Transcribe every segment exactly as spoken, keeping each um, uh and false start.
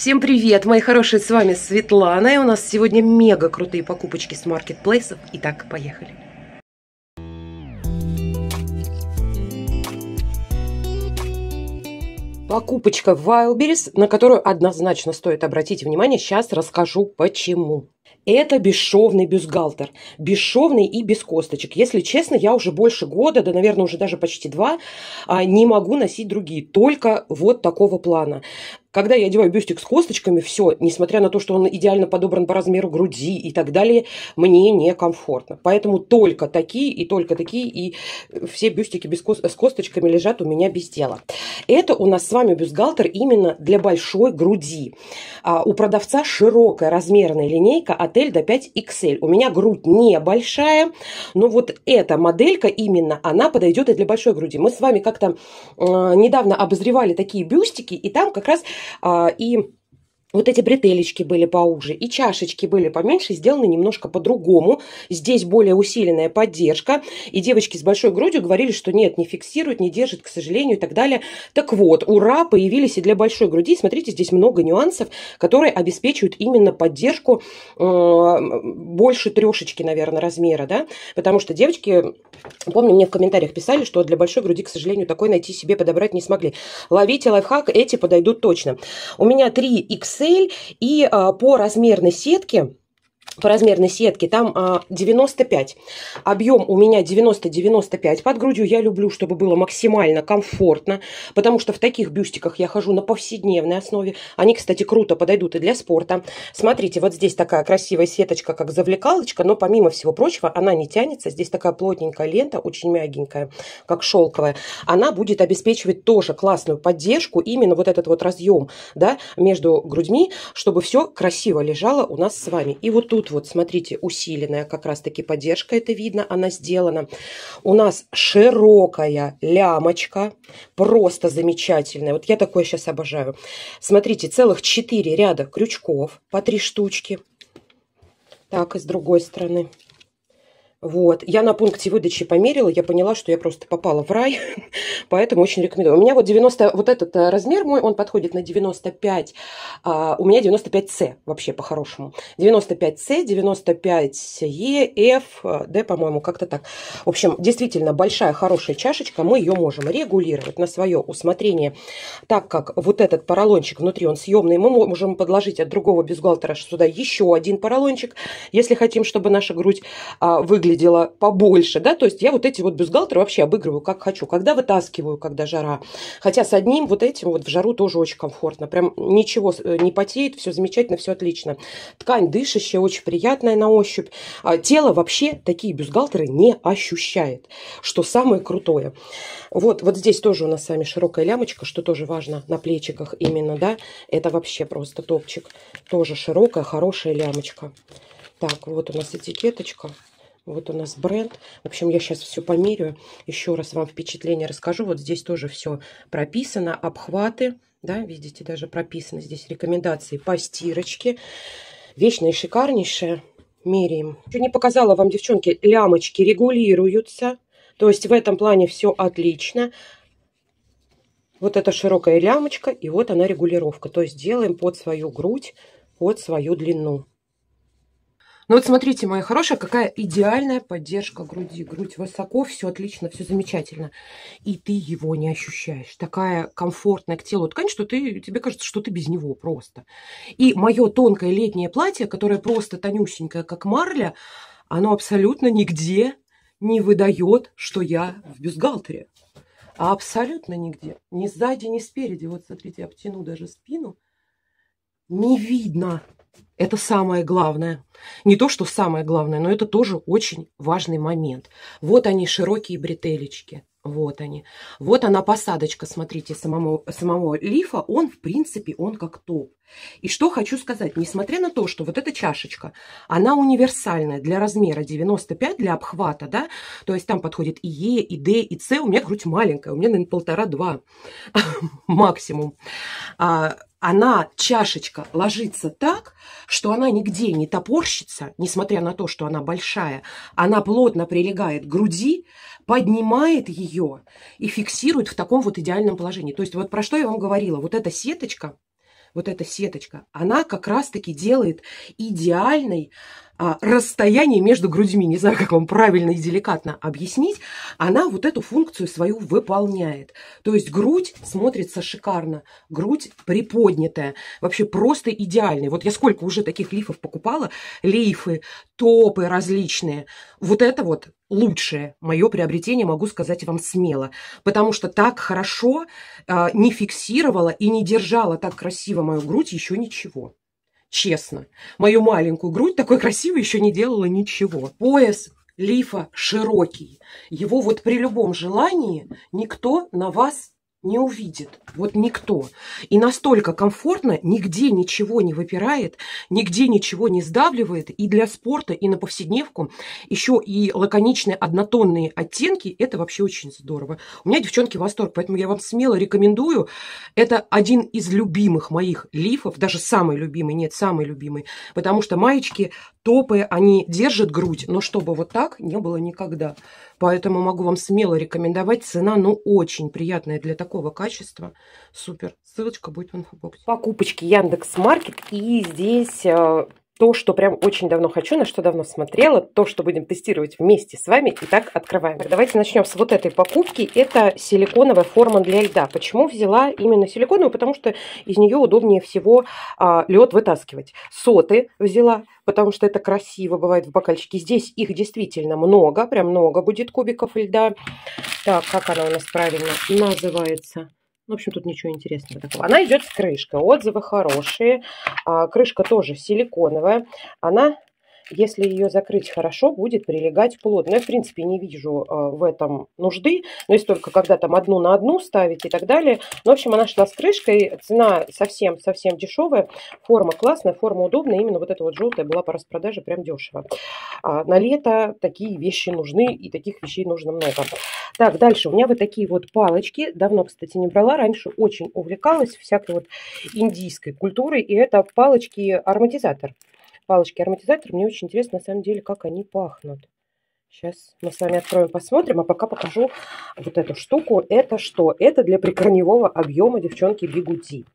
Всем привет, мои хорошие, с вами Светлана, и у нас сегодня мега крутые покупочки с маркетплейсов. Итак, поехали. Покупочка Wildberries, на которую однозначно стоит обратить внимание, сейчас расскажу почему. Это бесшовный бюстгальтер, бесшовный и без косточек. Если честно, я уже больше года, да, наверное, уже даже почти два, не могу носить другие, только вот такого плана. Когда я одеваю бюстик с косточками, все, несмотря на то, что он идеально подобран по размеру груди и так далее, мне некомфортно. Поэтому только такие и только такие, и все бюстики без ко- с косточками лежат у меня без дела. Это у нас с вами бюстгальтер именно для большой груди. А у продавца широкая размерная линейка от L до пять икс эль. У меня грудь небольшая, но вот эта моделька именно, она подойдет и для большой груди. Мы с вами как-то э, недавно обозревали такие бюстики, и там как раз и вот эти бретелечки были поуже, и чашечки были поменьше, сделаны немножко по-другому. Здесь более усиленная поддержка. И девочки с большой грудью говорили, что нет, не фиксирует, не держит, к сожалению, и так далее. Так вот, ура, появились и для большой груди. Смотрите, здесь много нюансов, которые обеспечивают именно поддержку э, больше трешечки, наверное, размера, да? Потому что девочки, помню, мне в комментариях писали, что для большой груди, к сожалению, такой найти себе подобрать не смогли. Ловите лайфхак, эти подойдут точно. У меня три икс эль. И а, по размерной сетке, по размерной сетке там а, девяносто пять. Объем у меня девяносто девяносто пять. Под грудью я люблю, чтобы было максимально комфортно, потому что в таких бюстиках я хожу на повседневной основе. Они, кстати, круто подойдут и для спорта. Смотрите, вот здесь такая красивая сеточка, как завлекалочка, но помимо всего прочего она не тянется. Здесь такая плотненькая лента, очень мягенькая, как шелковая. Она будет обеспечивать тоже классную поддержку, именно вот этот вот разъем, да, между грудьми, чтобы все красиво лежало у нас с вами. И вот тут вот, смотрите, усиленная как раз-таки поддержка, это видно, она сделана. У нас широкая лямочка, просто замечательная. Вот я такое сейчас обожаю. Смотрите, целых четыре ряда крючков, по три штучки. Так, и с другой стороны. Вот, я на пункте выдачи померила, я поняла, что я просто попала в рай, поэтому очень рекомендую. У меня вот девяносто, вот этот размер мой, он подходит на девяносто пять, а, у меня девяносто пять цэ вообще по-хорошему. девяносто пять цэ, девяносто пять е, F, D, по-моему, как-то так. В общем, действительно большая, хорошая чашечка, мы ее можем регулировать на свое усмотрение, так как вот этот поролончик внутри, он съемный, мы можем подложить от другого бюстгальтера сюда еще один поролончик, если хотим, чтобы наша грудь а, выглядела выглядела побольше, да, то есть я вот эти вот бюстгальтеры вообще обыгрываю как хочу, когда вытаскиваю, когда жара, хотя с одним вот этим вот в жару тоже очень комфортно, прям ничего не потеет, все замечательно, все отлично, ткань дышащая, очень приятная на ощупь, а тело вообще такие бюстгальтеры не ощущает, что самое крутое. Вот, вот здесь тоже у нас с вами широкая лямочка, что тоже важно на плечиках именно, да, это вообще просто топчик, тоже широкая, хорошая лямочка. Так, вот у нас этикеточка. Вот у нас бренд. В общем, я сейчас все померяю. Еще раз вам впечатление расскажу. Вот здесь тоже все прописано. Обхваты, да, видите, даже прописаны здесь рекомендации по стирочке. Вечная и шикарнейшая. Меряем. Еще не показала вам, девчонки, лямочки регулируются. То есть в этом плане все отлично. Вот эта широкая лямочка, и вот она регулировка. То есть делаем под свою грудь, под свою длину. Ну вот смотрите, моя хорошая, какая идеальная поддержка груди. Грудь высоко, все отлично, все замечательно. И ты его не ощущаешь. Такая комфортная к телу ткань, что ты, тебе кажется, что ты без него просто. И мое тонкое летнее платье, которое просто тонюсенькое, как марля, оно абсолютно нигде не выдает, что я в бюстгальтере. А абсолютно нигде. Ни сзади, ни спереди. Вот смотрите, обтяну даже спину. Не видно. Это самое главное. Не то, что самое главное, но это тоже очень важный момент. Вот они, широкие бретелечки. Вот они. Вот она посадочка, смотрите, самому, самого лифа. Он, в принципе, он как топ. И что хочу сказать. Несмотря на то, что вот эта чашечка, она универсальная для размера девяносто пять, для обхвата, да. То есть там подходит и Е, и Д, и С. У меня грудь маленькая. У меня, наверное, полтора-два максимум. Она, чашечка, ложится так, что она нигде не топорщится, несмотря на то, что она большая. Она плотно прилегает к груди, поднимает ее и фиксирует в таком вот идеальном положении. То есть вот про что я вам говорила. Вот эта сеточка, вот эта сеточка, она как раз-таки делает идеальной а, расстояние между грудьми. Не знаю, как вам правильно и деликатно объяснить. Она вот эту функцию свою выполняет. То есть грудь смотрится шикарно. Грудь приподнятая. Вообще просто идеальная. Вот я сколько уже таких лифов покупала. Лифы, топы различные. Вот это вот лучшее мое приобретение, могу сказать вам смело. Потому что так хорошо э, не фиксировала и не держала так красиво мою грудь еще ничего. Честно. Мою маленькую грудь такой красивой еще не делала ничего. Пояс лифа широкий. Его вот при любом желании никто на вас не увидит. Вот никто. И настолько комфортно, нигде ничего не выпирает, нигде ничего не сдавливает. И для спорта, и на повседневку. Еще и лаконичные однотонные оттенки. Это вообще очень здорово. У меня, девчонки, восторг. Поэтому я вам смело рекомендую. Это один из любимых моих лифов. Даже самый любимый. Нет, самый любимый. Потому что маечки, топы, они держат грудь. Но чтобы вот так не было никогда. Поэтому могу вам смело рекомендовать. Цена, ну, очень приятная для такого. Такого качества. Супер. Ссылочка будет в инфобоксе. Покупочки Яндекс.Маркет. И здесь э, то, что прям очень давно хочу, на что давно смотрела, то, что будем тестировать вместе с вами. Итак, открываем. Давайте начнем с вот этой покупки. Это силиконовая форма для льда. Почему взяла именно силиконовую? Потому что из нее удобнее всего э, лед вытаскивать. Соты взяла, потому что это красиво бывает в бокальчике. Здесь их действительно много. Прям много будет кубиков льда. Так, как она у нас правильно называется? В общем, тут ничего интересного такого. Она идет с крышкой. Отзывы хорошие. А, крышка тоже силиконовая. Она, если ее закрыть хорошо, будет прилегать плотно. Я, в принципе, не вижу а, в этом нужды. Но если только когда там одну на одну ставить и так далее. Ну, в общем, она шла с крышкой. Цена совсем-совсем дешевая. Форма классная, форма удобная. Именно вот эта вот желтая была по распродаже прям дешево. А, на лето такие вещи нужны. И таких вещей нужно много. Так, дальше у меня вот такие вот палочки. Давно, кстати, не брала. Раньше очень увлекалась всякой вот индийской культурой. И это палочки-ароматизатор. Палочки-ароматизатор. Мне очень интересно, на самом деле, как они пахнут. Сейчас мы с вами откроем, посмотрим. А пока покажу вот эту штуку. Это что? Это для прикорневого объема, девчонки, бигуди.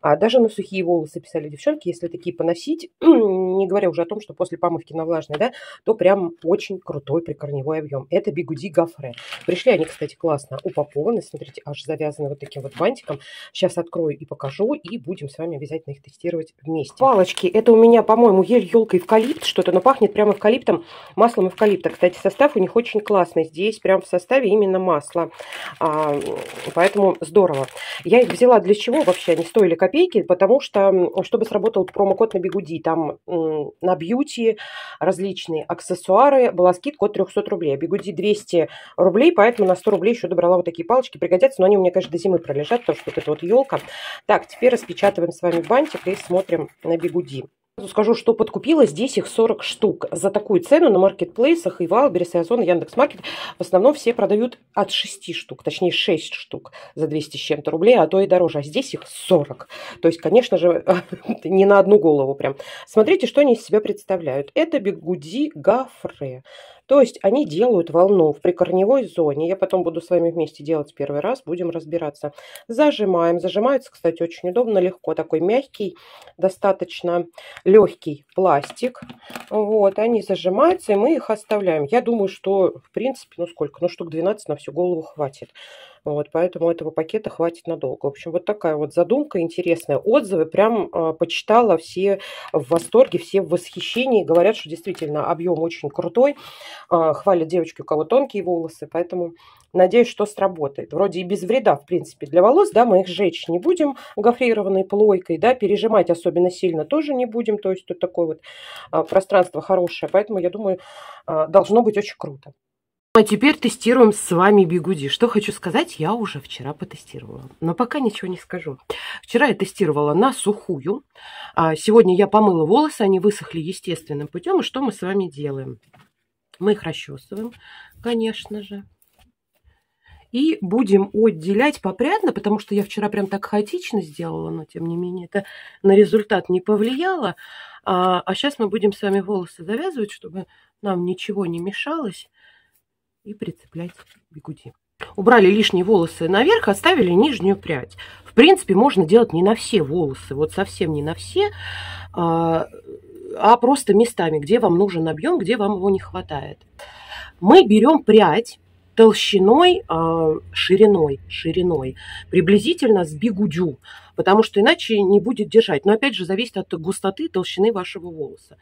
А даже на сухие волосы писали девчонки, если такие поносить, не говоря уже о том, что после помывки на влажной, да, то прям очень крутой прикорневой объем. Это бигуди гофре. Пришли они, кстати, классно упакованы, смотрите, аж завязаны вот таким вот бантиком. Сейчас открою и покажу, и будем с вами обязательно их тестировать вместе. Палочки, это у меня, по-моему, ель, елка, эвкалипт что-то, но пахнет прямо эвкалиптом, маслом эвкалипта. Кстати, состав у них очень классный, здесь прям в составе именно масло, а, поэтому здорово. Я их взяла для чего вообще, они стоили копейки, потому что, чтобы сработал промокод на бигуди, там м, на бьюти различные аксессуары, была скидка от трёхсот рублей, а бигуди двести рублей, поэтому на сто рублей еще добрала вот такие палочки, пригодятся, но они у меня, конечно, до зимы пролежат, потому что вот эта вот елка. Так, теперь распечатываем с вами бантик и смотрим на бигуди. Скажу, что подкупила, здесь их сорок штук. За такую цену на маркетплейсах и Wildberries, и Озон, и Яндекс.Маркет в основном все продают от шести штук, точнее шесть штук за двести с чем-то рублей, а то и дороже. А здесь их сорок. То есть, конечно же, не на одну голову прям. Смотрите, что они из себя представляют. Это бигуди гофре. То есть они делают волну в прикорневой зоне. Я потом буду с вами вместе делать первый раз. Будем разбираться. Зажимаем. Зажимается, кстати, очень удобно, легко. Такой мягкий, достаточно легкий пластик. Вот. Они зажимаются, и мы их оставляем. Я думаю, что, в принципе, ну сколько? Ну штук двенадцать на всю голову хватит. Вот, поэтому этого пакета хватит надолго. В общем, вот такая вот задумка интересная. Отзывы прям э, почитала, все в восторге, все в восхищении. Говорят, что действительно объем очень крутой. Э, хвалят девочки, у кого тонкие волосы, поэтому надеюсь, что сработает. Вроде и без вреда, в принципе, для волос, да, мы их жечь не будем гофрированной плойкой, да, пережимать особенно сильно тоже не будем, то есть тут такое вот э, пространство хорошее, поэтому, я думаю, э, должно быть очень круто. А теперь тестируем с вами бигуди. Что хочу сказать, я уже вчера потестировала. Но пока ничего не скажу. Вчера я тестировала на сухую. Сегодня я помыла волосы, они высохли естественным путем. И что мы с вами делаем? Мы их расчесываем, конечно же. И будем отделять попрядно, потому что я вчера прям так хаотично сделала, но тем не менее это на результат не повлияло. А, а сейчас мы будем с вами волосы завязывать, чтобы нам ничего не мешалось. И прицеплять бигуди. убрали лишние волосы наверх, оставили нижнюю прядь. В принципе, можно делать не на все волосы, вот совсем не на все, а, а просто местами, где вам нужен объем, где вам его не хватает. Мы берем прядь толщиной, а, шириной, шириной, приблизительно с бигудю, потому что иначе не будет держать. Но опять же, зависит от густоты, толщины вашего волоса.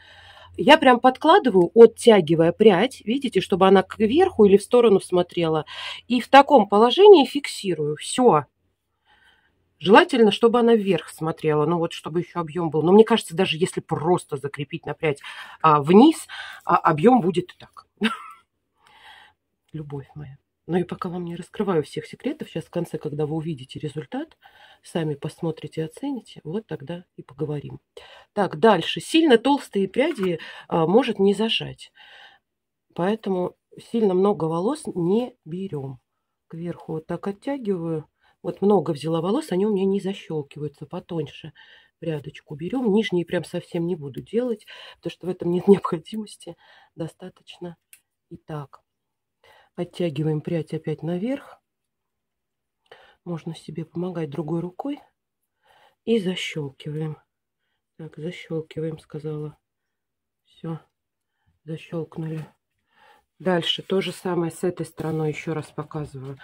Я прям подкладываю, оттягивая прядь, видите, чтобы она кверху или в сторону смотрела. И в таком положении фиксирую. Все. Желательно, чтобы она вверх смотрела, ну вот, чтобы еще объем был. Но мне кажется, даже если просто закрепить на прядь а, вниз, а, объем будет и так. Любовь моя. Ну и пока вам не раскрываю всех секретов, сейчас в конце, когда вы увидите результат, сами посмотрите и оцените, вот тогда и поговорим. Так, дальше. Сильно толстые пряди а, может не зажать, поэтому сильно много волос не берем. Кверху вот так оттягиваю. Вот много взяла волос, они у меня не защелкиваются, потоньше прядочку берем. Нижние прям совсем не буду делать, потому что в этом нет необходимости, достаточно и так. Оттягиваем прядь опять наверх. Можно себе помогать другой рукой. И защелкиваем. Так, защелкиваем, сказала. Все, защелкнули. Дальше то же самое с этой стороной, еще раз показываю.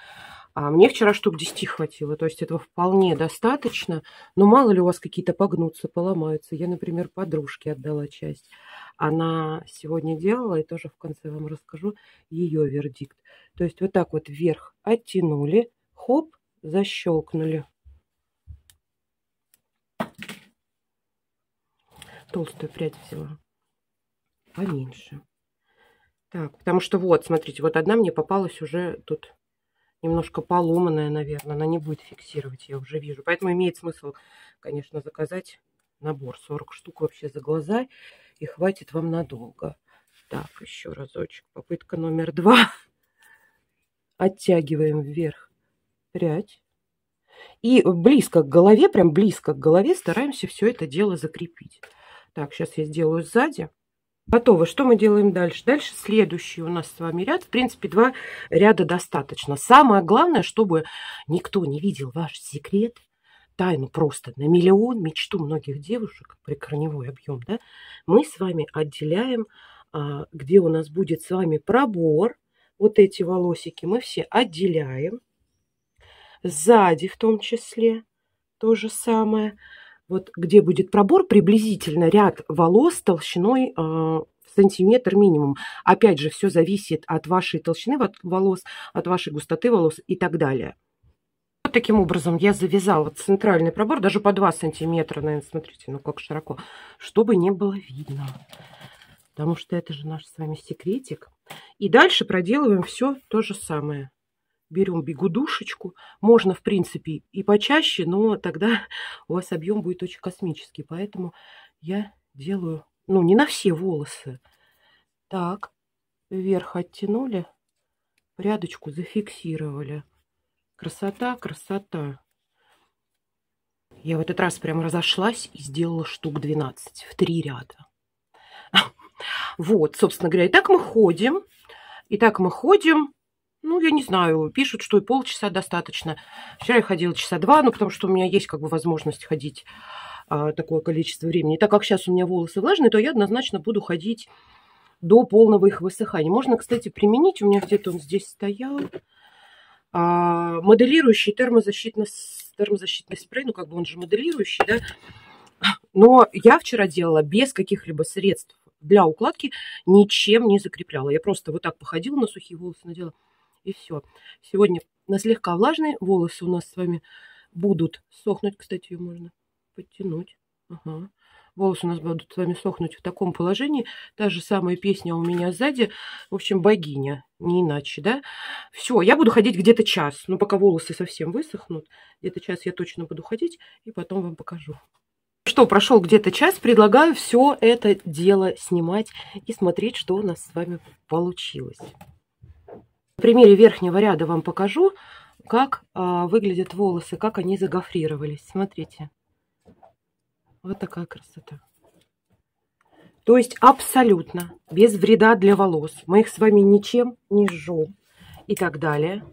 А мне вчера штук десять хватило, то есть этого вполне достаточно. Но мало ли у вас какие-то погнутся, поломаются. Я, например, подружке отдала часть. Она сегодня делала, и тоже в конце вам расскажу ее вердикт. То есть вот так вот вверх оттянули, хоп, защелкнули. Толстую прядь взяла. Поменьше. Так, потому что вот, смотрите, вот одна мне попалась уже тут. Немножко поломанная, наверное, она не будет фиксировать, я уже вижу. Поэтому имеет смысл, конечно, заказать набор. сорок штук вообще за глаза, и хватит вам надолго. Так, еще разочек. Попытка номер два. Оттягиваем вверх прядь. И близко к голове, прям близко к голове стараемся все это дело закрепить. Так, сейчас я сделаю сзади. Готово. Что мы делаем дальше? Дальше следующий у нас с вами ряд. В принципе, два ряда достаточно. Самое главное, чтобы никто не видел ваш секрет, тайну просто на миллион, мечту многих девушек, прикорневой объем, да, мы с вами отделяем, где у нас будет с вами пробор. Вот эти волосики мы все отделяем. Сзади в том числе то же самое. Вот где будет пробор, приблизительно ряд волос толщиной э, сантиметр минимум. Опять же, все зависит от вашей толщины волос, от вашей густоты волос и так далее. Вот таким образом я завязала центральный пробор, даже по два сантиметра, наверное, смотрите, ну как широко, чтобы не было видно. Потому что это же наш с вами секретик. И дальше проделываем все то же самое. Берем бигудушечку, можно в принципе и почаще, но тогда у вас объем будет очень космический, поэтому я делаю, ну не на все волосы. Так, вверх оттянули, прядочку зафиксировали. Красота, красота. Я в этот раз прям разошлась и сделала штук двенадцать в три ряда. Вот, собственно говоря, и так мы ходим, и так мы ходим. Ну, я не знаю, пишут, что и полчаса достаточно. Вчера я ходила часа два, ну, потому что у меня есть как бы возможность ходить а, такое количество времени. И так как сейчас у меня волосы влажные, то я однозначно буду ходить до полного их высыхания. Можно, кстати, применить, у меня где-то он здесь стоял, а, моделирующий термозащитный, термозащитный спрей, ну, как бы он же моделирующий, да. Но я вчера делала без каких-либо средств для укладки, ничем не закрепляла. Я просто вот так походила на сухие волосы, надела. И все. Сегодня на слегка влажные волосы у нас с вами будут сохнуть. Кстати, ее можно подтянуть. Ага. Волосы у нас будут с вами сохнуть в таком положении. Та же самая песня у меня сзади. В общем, богиня. Не иначе, да? Все, я буду ходить где-то час. Ну, пока волосы совсем высохнут. Где-то час я точно буду ходить. И потом вам покажу. Что, прошел где-то час. Предлагаю все это дело снимать и смотреть, что у нас с вами получилось. На примере верхнего ряда вам покажу, как а, выглядят волосы, как они загофрировались. Смотрите. Вот такая красота. То есть абсолютно без вреда для волос. Мы их с вами ничем не жжем и так далее.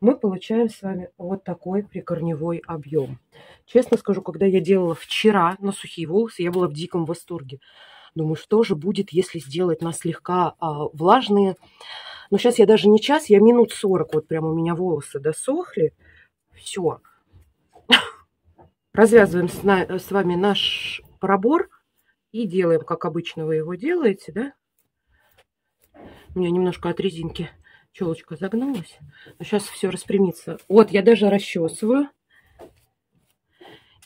мы получаем с вами вот такой прикорневой объем. Честно скажу, когда я делала вчера на сухие волосы, я была в диком восторге. Думаю, что же будет, если сделать нас слегка а, влажные. Но сейчас я даже не час, я минут сорок, вот прям у меня волосы досохли. Все. Развязываем с, на, с вами наш пробор и делаем, как обычно вы его делаете, да? У меня немножко от резинки челочка загнулась. Но сейчас все распрямится. Вот, я даже расчесываю.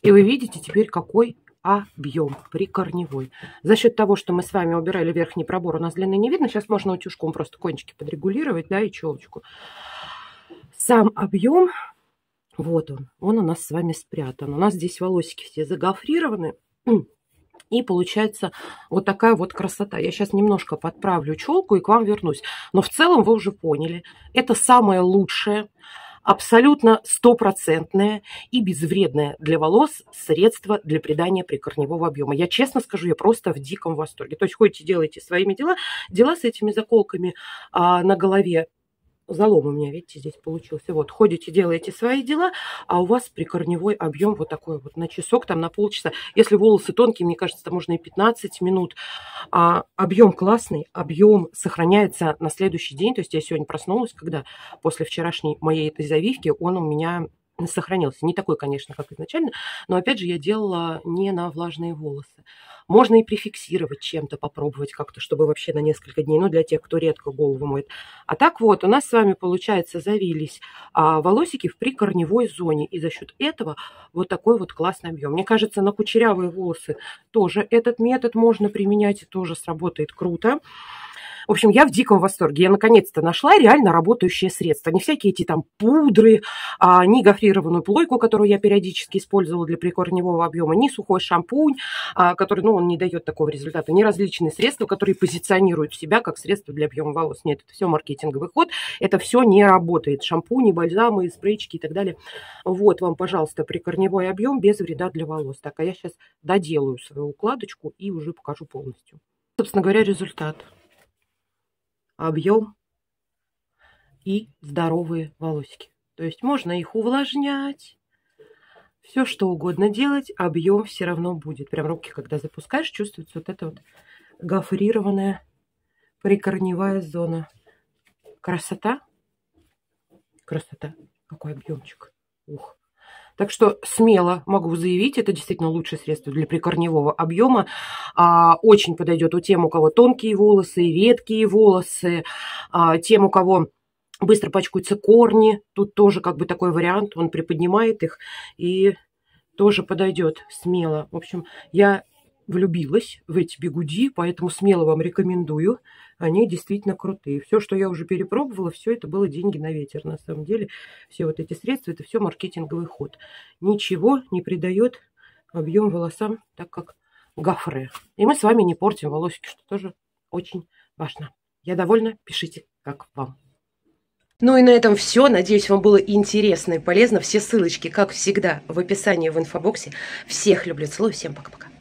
И вы видите теперь, какой объем прикорневой. За счет того, что мы с вами убирали верхний пробор, у нас длины не видно. Сейчас можно утюжком просто кончики подрегулировать, да, и челочку. Сам объем, вот он, он у нас с вами спрятан. У нас здесь волосики все загофрированы. И получается вот такая вот красота. Я сейчас немножко подправлю челку и к вам вернусь. Но в целом вы уже поняли, это самое лучшее, абсолютно стопроцентное и безвредное для волос средство для придания прикорневого объема. Я честно скажу, я просто в диком восторге. То есть ходите, делайте своими дела. Дела с этими заколками а, на голове. Залом у меня, видите, здесь получился. Вот, ходите, делаете свои дела, а у вас прикорневой объем вот такой вот на часок, там на полчаса. Если волосы тонкие, мне кажется, там можно и пятнадцать минут. А объем классный, объем сохраняется на следующий день. То есть я сегодня проснулась, когда после вчерашней моей этой завивки он у меня сохранился. Не такой, конечно, как изначально, но опять же я делала не на влажные волосы. Можно и прификсировать чем-то, попробовать как-то, чтобы вообще на несколько дней, ну, для тех, кто редко голову моет. А так вот, у нас с вами, получается, завились а, волосики в прикорневой зоне, и за счет этого вот такой вот классный объем. Мне кажется, на кучерявые волосы тоже этот метод можно применять, и тоже сработает круто. В общем, я в диком восторге. Я наконец-то нашла реально работающее средство. Не всякие эти там пудры, а, не гофрированную плойку, которую я периодически использовала для прикорневого объема, не сухой шампунь, а, который, ну, он не дает такого результата, не различные средства, которые позиционируют себя как средство для объема волос. Нет, это все маркетинговый ход, это все не работает. Шампуни, бальзамы, спрейчики и так далее. Вот вам, пожалуйста, прикорневой объем без вреда для волос. Так, а я сейчас доделаю свою укладочку и уже покажу полностью. Собственно говоря, результат. Объем и здоровые волосики. То есть можно их увлажнять, все что угодно делать, объем все равно будет. Прям руки, когда запускаешь, чувствуется вот эта вот гофрированная прикорневая зона. Красота? Красота. Какой объемчик. Ух. Так что смело могу заявить, это действительно лучшее средство для прикорневого объема. А, очень подойдет у тем, у кого тонкие волосы, редкие волосы, а, тем, у кого быстро пачкаются корни. Тут тоже как бы такой вариант, он приподнимает их и тоже подойдет смело. В общем, я влюбилась в эти бигуди, поэтому смело вам рекомендую. Они действительно крутые. Все, что я уже перепробовала, все это было деньги на ветер. На самом деле, все вот эти средства, это все маркетинговый ход. Ничего не придает объем волосам, так как гофре. И мы с вами не портим волосики, что тоже очень важно. Я довольна. Пишите, как вам. Ну и на этом все. Надеюсь, вам было интересно и полезно. Все ссылочки, как всегда, в описании в инфобоксе. Всех люблю, целую, всем пока-пока.